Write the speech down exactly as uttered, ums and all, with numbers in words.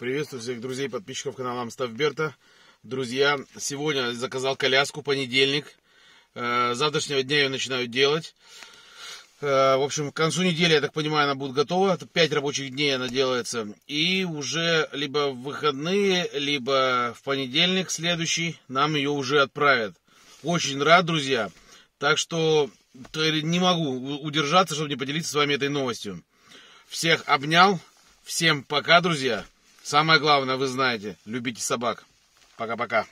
Приветствую всех друзей, подписчиков канала Амстаффберта. Друзья, сегодня заказал коляску, понедельник. С завтрашнего дня ее начинаю делать. В общем, к концу недели, я так понимаю, она будет готова. пять рабочих дней она делается. И уже либо в выходные, либо в понедельник следующий нам ее уже отправят. Очень рад, друзья. Так что не могу удержаться, чтобы не поделиться с вами этой новостью. Всех обнял. Всем пока, друзья. Самое главное, вы знаете, любите собак. Пока-пока.